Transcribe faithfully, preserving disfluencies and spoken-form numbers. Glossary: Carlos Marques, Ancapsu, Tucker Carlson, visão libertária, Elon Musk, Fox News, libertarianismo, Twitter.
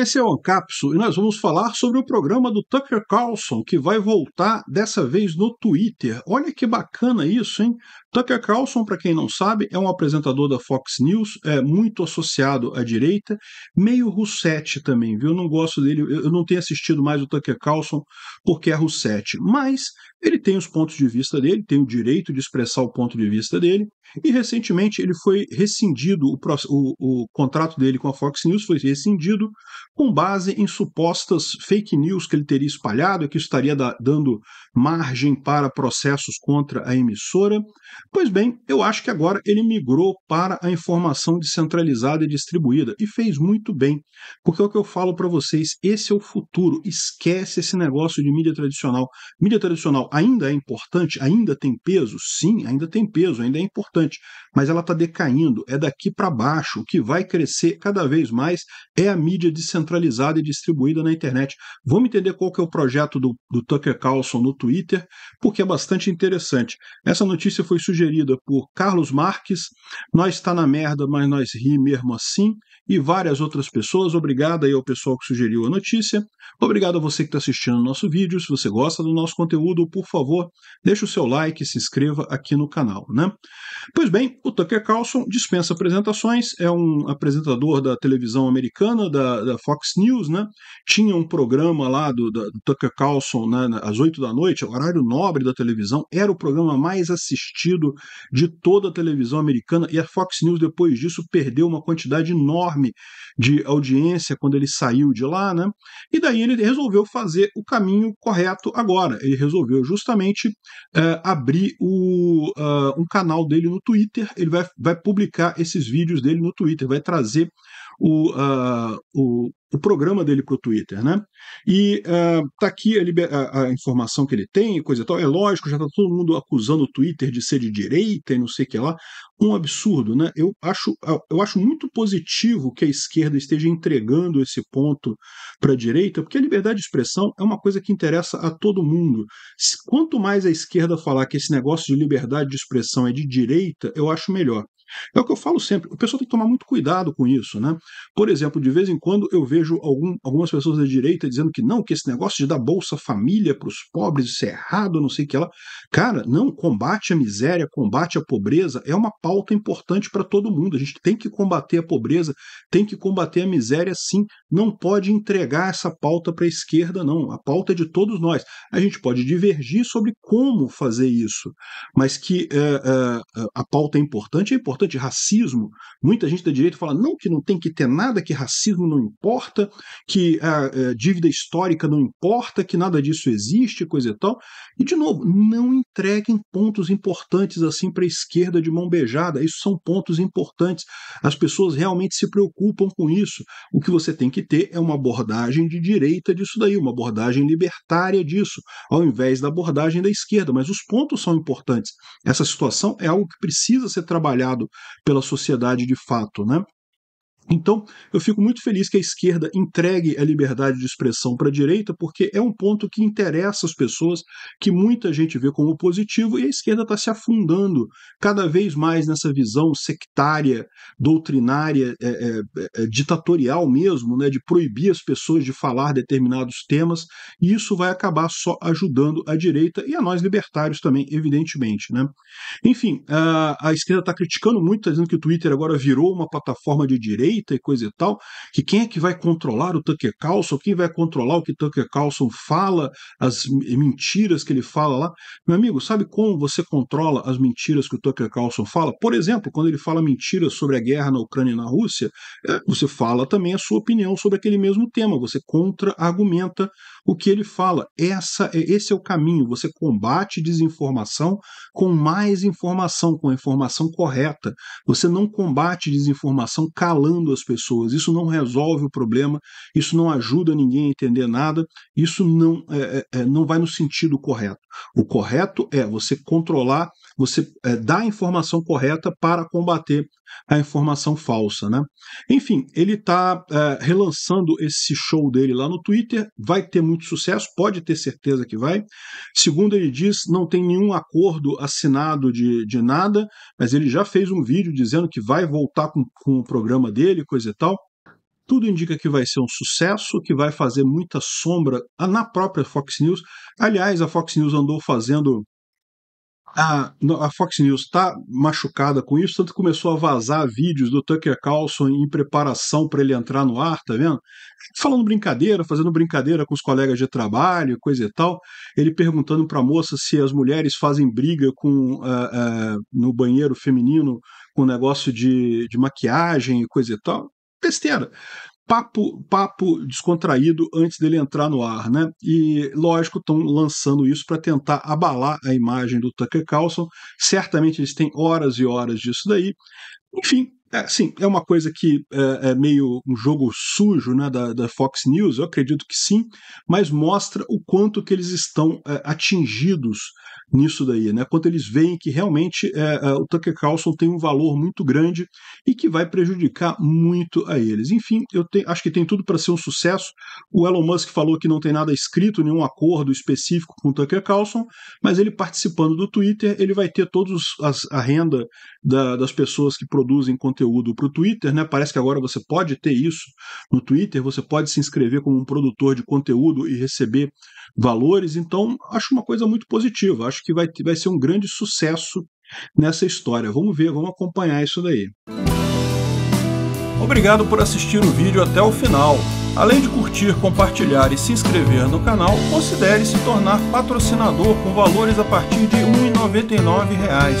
Esse é o Ancapsu e nós vamos falar sobre o programa do Tucker Carlson, que vai voltar dessa vez no Twitter. Olha que bacana isso, hein? Tucker Carlson, para quem não sabe, é um apresentador da Fox News, é muito associado à direita, meio Roussetti também, viu? Eu não gosto dele, eu não tenho assistido mais o Tucker Carlson porque é Roussetti, mas ele tem os pontos de vista dele, tem o direito de expressar o ponto de vista dele, e recentemente ele foi rescindido, o, o, o contrato dele com a Fox News foi rescindido com base em supostas fake news que ele teria espalhado e que estaria da, dando margem para processos contra a emissora. Pois bem, eu acho que agora ele migrou para a informação descentralizada e distribuída, e fez muito bem, porque é o que eu falo para vocês, esse é o futuro, esquece esse negócio de mídia tradicional. Mídia tradicional ainda é importante, ainda tem peso? Sim, ainda tem peso, ainda é importante, mas ela está decaindo, é daqui para baixo, o que vai crescer cada vez mais é a mídia descentralizada e distribuída na internet. Vamos entender qual que é o projeto do, do Tucker Carlson no Twitter, porque é bastante interessante. Essa notícia foi sugerida por Carlos Marques, nós está na merda, mas nós ri mesmo assim, e várias outras pessoas. Obrigado aí ao pessoal que sugeriu a notícia, obrigado a você que está assistindo o nosso vídeo. Se você gosta do nosso conteúdo, por favor, deixa o seu like e se inscreva aqui no canal, né? Pois bem, o Tucker Carlson dispensa apresentações, é um apresentador da televisão americana, da, da Fox News, né? Tinha um programa lá do, da, do Tucker Carlson, né, às oito da noite, horário nobre da televisão, era o programa mais assistido de toda a televisão americana, e a Fox News depois disso perdeu uma quantidade enorme de audiência quando ele saiu de lá, né? E daí ele resolveu fazer o caminho correto agora, ele resolveu justamente uh, abrir o, uh, um canal dele no Twitter, ele vai, vai publicar esses vídeos dele no Twitter, vai trazer o, uh, o o programa dele para o Twitter, né? E uh, tá aqui a, a, a informação que ele tem, coisa e tal. É lógico, já tá todo mundo acusando o Twitter de ser de direita e não sei o que lá. Um absurdo, né? Eu acho, eu acho muito positivo que a esquerda esteja entregando esse ponto para a direita, porque a liberdade de expressão é uma coisa que interessa a todo mundo. Quanto mais a esquerda falar que esse negócio de liberdade de expressão é de direita, eu acho melhor. É o que eu falo sempre, o pessoal tem que tomar muito cuidado com isso, né? Por exemplo, de vez em quando eu vejo algum, algumas pessoas da direita dizendo que não, que esse negócio de dar Bolsa Família para os pobres, isso é errado, não sei o que lá. Cara, não, combate a miséria, combate a pobreza, é uma pauta importante para todo mundo, a gente tem que combater a pobreza, tem que combater a miséria sim, não pode entregar essa pauta para a esquerda não, a pauta é de todos nós, a gente pode divergir sobre como fazer isso, mas que uh, uh, a pauta é importante, é importante. De racismo, muita gente da direita fala não, que não tem que ter nada, que racismo não importa, que a, a dívida histórica não importa, que nada disso existe, coisa e tal, e de novo, não entreguem pontos importantes assim para a esquerda de mão beijada, isso são pontos importantes, as pessoas realmente se preocupam com isso, o que você tem que ter é uma abordagem de direita disso daí, uma abordagem libertária disso, ao invés da abordagem da esquerda, mas os pontos são importantes, essa situação é algo que precisa ser trabalhado pela sociedade de fato, né? Então, eu fico muito feliz que a esquerda entregue a liberdade de expressão para a direita, porque é um ponto que interessa as pessoas, que muita gente vê como positivo, e a esquerda está se afundando cada vez mais nessa visão sectária, doutrinária, é, é, é, ditatorial mesmo, né, de proibir as pessoas de falar determinados temas, e isso vai acabar só ajudando a direita e a nós libertários também, evidentemente, né? Enfim, a, a esquerda está criticando muito, está dizendo que o Twitter agora virou uma plataforma de direita, e coisa e tal, que quem é que vai controlar o Tucker Carlson, quem vai controlar o que Tucker Carlson fala, as mentiras que ele fala lá. Meu amigo, sabe como você controla as mentiras que o Tucker Carlson fala? Por exemplo, quando ele fala mentiras sobre a guerra na Ucrânia e na Rússia, você fala também a sua opinião sobre aquele mesmo tema, você contra-argumenta o que ele fala. Essa, esse é o caminho, você combate desinformação com mais informação, com a informação correta. Você não combate desinformação calando as pessoas, isso não resolve o problema, isso não ajuda ninguém a entender nada, isso não, é, é, não vai no sentido correto. O correto é você controlar, você é, dar a informação correta para combater a informação falsa, né? Enfim, ele está é, relançando esse show dele lá no Twitter, vai ter muito sucesso, pode ter certeza que vai. Segundo ele diz, não tem nenhum acordo assinado de, de nada, mas ele já fez um vídeo dizendo que vai voltar com, com o programa dele, coisa e tal. Tudo indica que vai ser um sucesso, que vai fazer muita sombra na própria Fox News. Aliás, a Fox News andou fazendo... A, a Fox News está machucada com isso, tanto que começou a vazar vídeos do Tucker Carlson em preparação para ele entrar no ar, tá vendo? Falando brincadeira, fazendo brincadeira com os colegas de trabalho, coisa e tal. Ele perguntando para a moça se as mulheres fazem briga com, uh, uh, no banheiro feminino com negócio de, de maquiagem e coisa e tal. Besteira. Papo, papo descontraído antes dele entrar no ar, né? E, lógico, estão lançando isso para tentar abalar a imagem do Tucker Carlson. Certamente eles têm horas e horas disso daí. Enfim, é, sim, é uma coisa que é, é meio um jogo sujo, né, da, da Fox News, eu acredito que sim, mas mostra o quanto que eles estão é, atingidos nisso daí, né? Quanto eles veem que realmente é, é, o Tucker Carlson tem um valor muito grande e que vai prejudicar muito a eles. Enfim, eu te, acho que tem tudo para ser um sucesso. O Elon Musk falou que não tem nada escrito, nenhum acordo específico com o Tucker Carlson, mas ele participando do Twitter, ele vai ter todos as, a renda da, das pessoas que produzem conteúdo para o Twitter, né? Parece que agora você pode ter isso no Twitter, você pode se inscrever como um produtor de conteúdo e receber valores, então acho uma coisa muito positiva, acho que vai, vai ser um grande sucesso nessa história. Vamos ver, vamos acompanhar isso daí. Obrigado por assistir o vídeo até o final. Além de curtir, compartilhar e se inscrever no canal, considere se tornar patrocinador com valores a partir de um real e noventa e nove centavos.